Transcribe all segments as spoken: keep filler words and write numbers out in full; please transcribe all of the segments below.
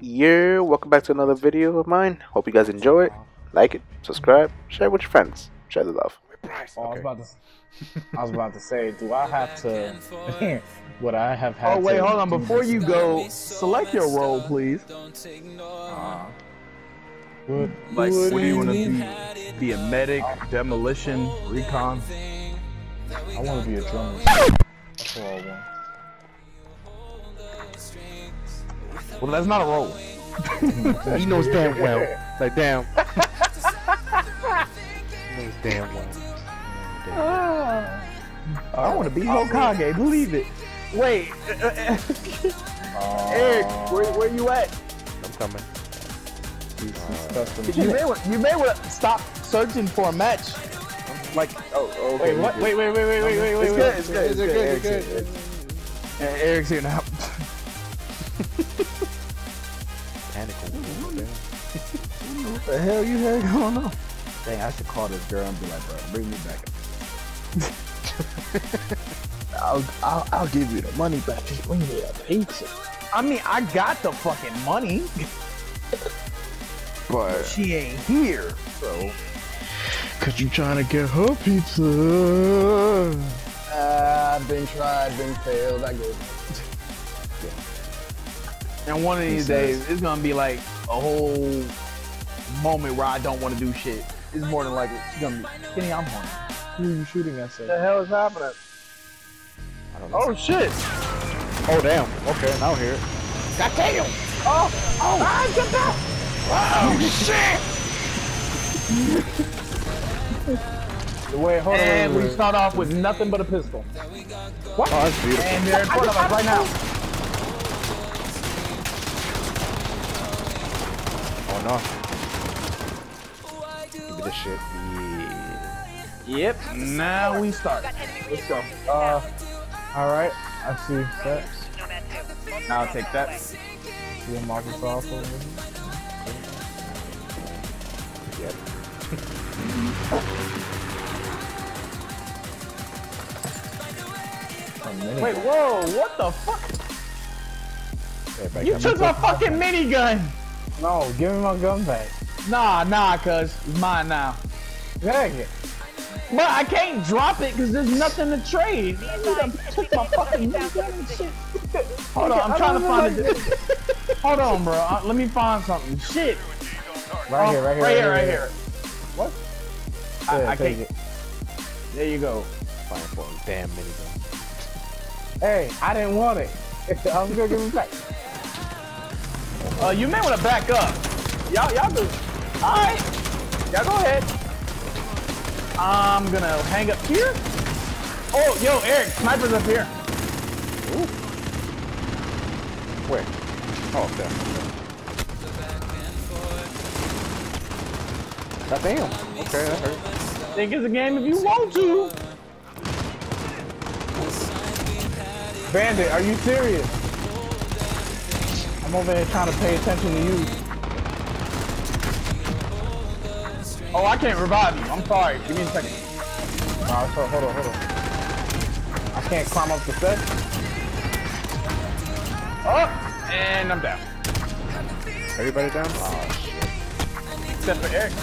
Yeah, welcome back to another video of mine. Hope you guys enjoy it. Like it, subscribe, share with your friends, share the love. Oh, okay. I, was about to, I was about to say, do I have to? Would I have had to? Oh wait, to hold on. Before you go, select your role, please. Uh, what, like, what do you want to be? Be a medic, demolition, recon. I want to be a drummer. That's what I want. Well, that's not a role. He knows damn well. Like, damn. He knows damn well. Uh, I want to be Hokage. Believe it. Wait. uh, Eric, where, where you at? I'm coming. Uh, you may want, you may want to stop searching for a match. Like, oh, okay. Wait, what? Wait, wait, wait, wait, wait, wait, wait. It's good. It's good. It's good. It's good. Eric's here now. Panical. What the hell you had going on? Dang, I should call this girl and be like, bro, bring me back. I'll, I'll, I'll give you the money back. Bring me a paycheck. I mean, I got the fucking money, but she ain't here, bro. Cause you trying to get her pizza. Uh, I've been tried, been failed. I get it. And one of these days, it's gonna be like a whole moment where I don't want to do shit. It's more than likely. She's gonna be, Kenny, I'm home. Who are you shooting at, sir? What the hell is happening? I don't know. Oh, shit! Oh, damn. Okay, now here. God damn! Oh! Oh! Ah, get that! Oh, shit! Wait, hold on. And we start off with nothing but a pistol. What? Oh, that's beautiful. And they're in front of us right now. No. Give me this shit. Yeah. Yep. Now we start. Let's go. Uh, all right. I see steps. Now I'll take that. See a Marcus off over here. Yep. Oh. Wait. Whoa. What the fuck? You took my fucking minigun. No, give me my gun back. Nah, nah, cuz it's mine now. Dang it. But I can't drop it because there's nothing to trade. I need to take my fucking shit. Hold on, I'm trying to find it. Hold on, bro. I, let me find something. Shit. Right here, right here, right here, right here. What? I, yeah, I can't get it. There you go. Fine for a damn minigun. Hey, I didn't want it. I was gonna give it back. Uh, you may want to back up. Y'all, y'all do. All right, y'all go ahead. I'm gonna hang up here. Oh, yo, Eric, sniper's up here. Ooh. Where? Oh, there. God damn. Okay, that hurt. Think it's a game if you want to. Bandit, are you serious? I'm over here trying to pay attention to you. Oh, I can't revive you. I'm sorry. Give me a second. All right, so hold on, hold on. I can't climb up the steps. Up, and I'm down. Everybody down? Oh, shit. Except for Eric.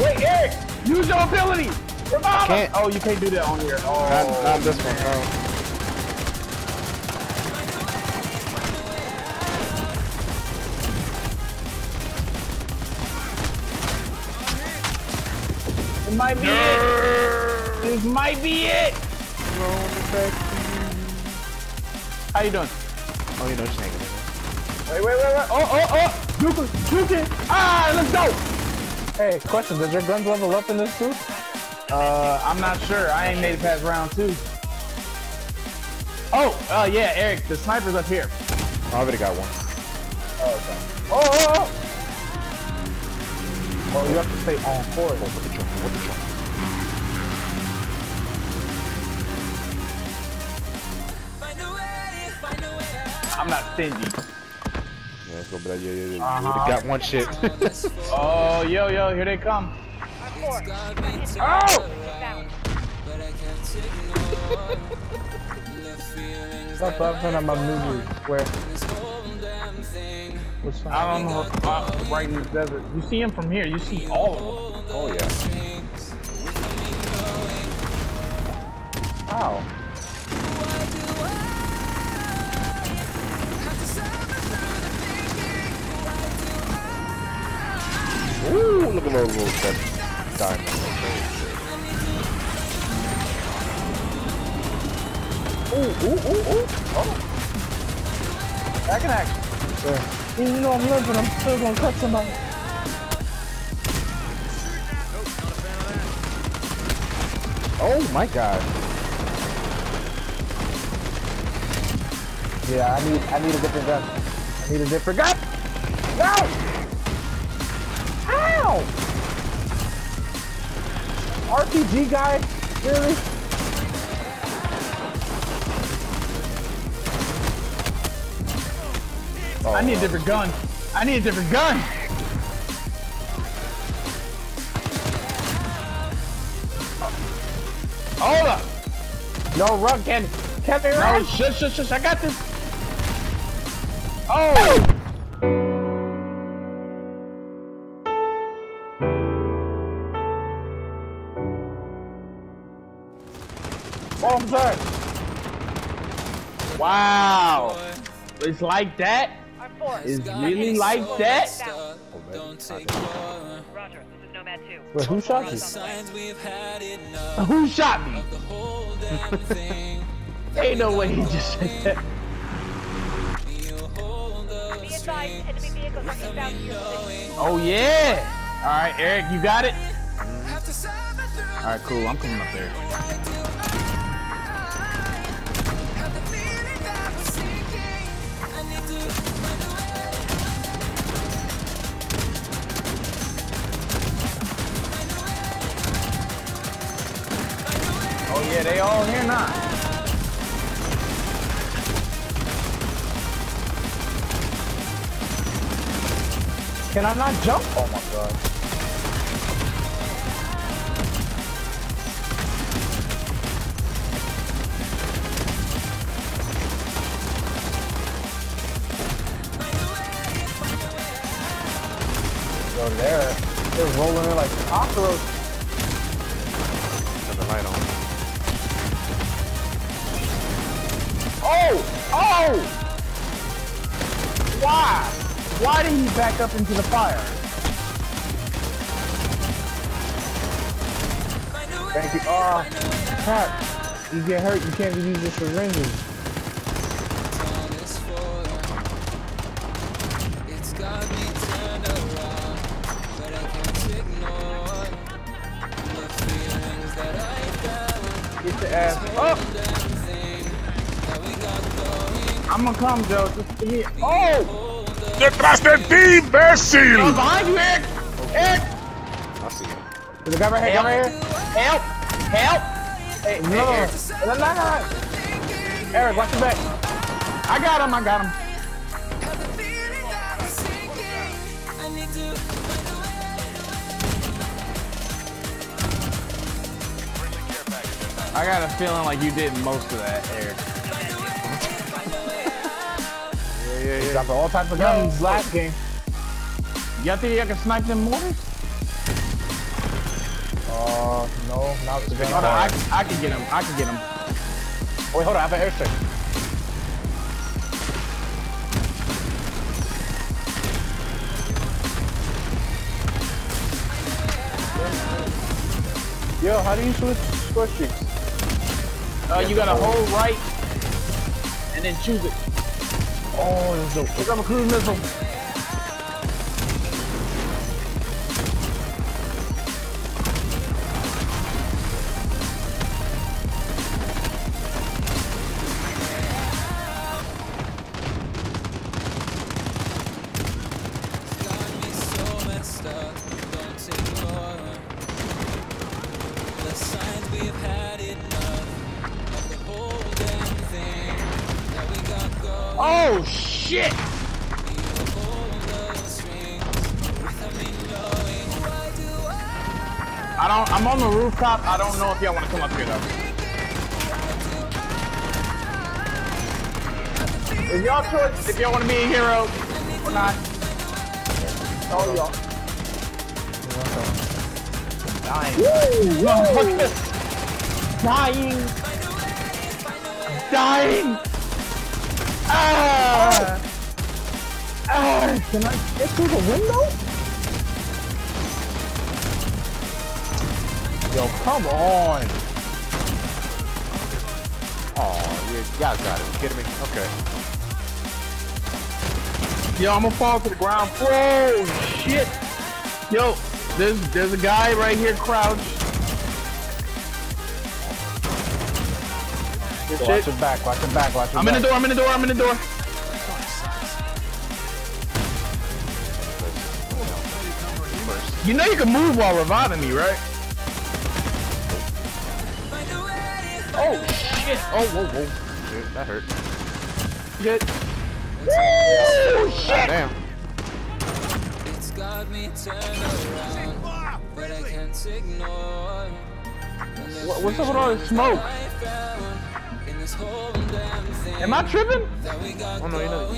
Wait, Eric! Use your ability! Revive! I can't. Oh, you can't do that on here. Oh, not, not this one, no. This might be no. it. This might be it. How you doing? Oh, you know, just hanging there. Wait, wait, wait, wait. Oh, oh, oh. Duke it, Duke it. Ah, let's go. Hey, question. Does your guns level up in this too? Uh, I'm not sure. I ain't made it past round two. Oh, uh, yeah, Eric. The sniper's up here. I already got one. Oh, okay. Oh, oh, oh. Oh, you have to stay on course. Oh, what the jump, what the jump. I'm not stingy. Yeah, let's go, but yeah, yeah, yeah. Uh-huh. You already got one shit. Oh, yo, yo, here they come. Oh! Stop laughing at my movie. Where? What's I don't know if I'm right in the desert. You see him from here. You see all of them. Oh, yeah. Ow. Ooh, look at those little diamonds. Ooh, ooh, ooh, ooh. Oh. Back in action. Yeah. Even though I'm living, I'm still gonna cut somebody. Oh my god. Yeah, I need I need a different gun. I need a different gun. No! Ow! R P G guy? Really? Oh, I need a different gun. I need a different gun. Hold up. No, run, Ken. Ken, run. No, shush, shush, shush. I got this. Oh. Oh, I'm sorry. Wow. It's like that. Is really like that? Oh, don't take Roger, this is Nomad two. Wait, who shot you? Who shot me? Ain't no way he just said that. Oh yeah! Alright, Eric, you got it? Alright, cool, I'm coming up there. Yeah, they all here now. Can I not jump? Oh my god. Go there. They're rolling in like cockroaches. Oh! Why? Why did he back up into the fire? Thank you. Oh, crap. You get hurt. You can't use this for ranges. Get the ass up! I'm gonna come, Joe. Just to me. Oh! Detrás de ti, imbécil! I'm behind you, Eric! Eric! I see him. There's a guy right here, right here. Help! Help! Hey, no! No, no, no! Eric, watch your back. I got him, I got him. I got a feeling like you did most of that, Eric. Yeah, yeah. Dropping all types of guns no, last game. Y'all think y'all can snipe them mortars? Oh, uh, no, now it's the big one. I, I can get him, I can get him. Oh, wait, hold on, I have an airstrike. Yo, how do you switch score streaks? Uh, you, you gotta hold. hold right and then choose it. Oh, this is dope. Look, I'm a cruise missile. Oh shit! I don't. I'm on the rooftop. I don't know if y'all want to come up here though. It's y'all choice if y'all want to be a hero or not. Oh, yeah. Dying. Woo! No, fuck this! Dying! Dying! Ah! Ah! Can I get through the window? Yo, come on! Oh, yeah, yeah, I got it. Get me. Okay. Yo, I'm gonna fall to the ground. Whoa, shit! Yo! There's, there's a guy right here crouched. Watch it. him back, watch him back, watch him I'm back. I'm in the door, I'm in the door, I'm in the door. You know you can move while reviving me, right? Oh, shit. Oh, whoa, whoa. Dude, that hurt. Shit. Woo, shit! Damn. Got me turned around, but I can't ignore. What, what's up with all this smoke? In this whole damn thing. Am I tripping? Oh no, you know.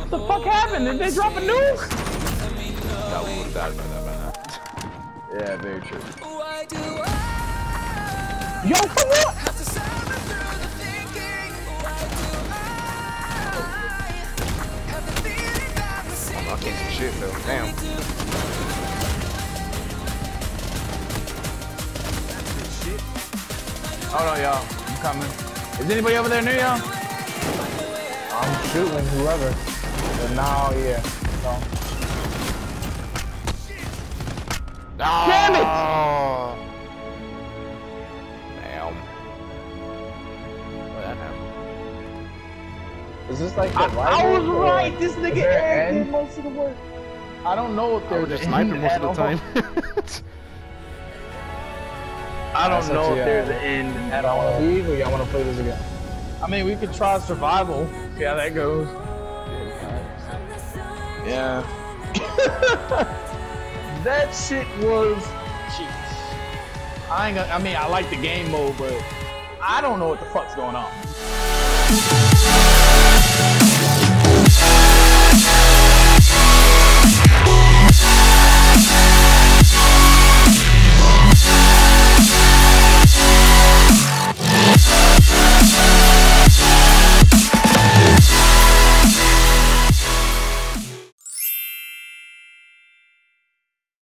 What the fuck happened? Did they drop a nuke? That one would've died by that by now. Yeah, very true. Yo, for what? I can't do shit though, damn. Hold on, y'all. I'm coming. Is anybody over there near y'all? I'm shooting whoever. They're now here. So. Oh. Damn it! Damn. What happened? Is this like the I, I was right, this nigga Aaron did most of the work. I don't know if they're just sniping most of the time. I don't That's know if there's an end at all. Do you y'all want to play this again? I mean, we could try survival. See how that goes. Yeah. That shit was cheap. I ain't gonna, I mean, I like the game mode, but I don't know what the fuck's going on.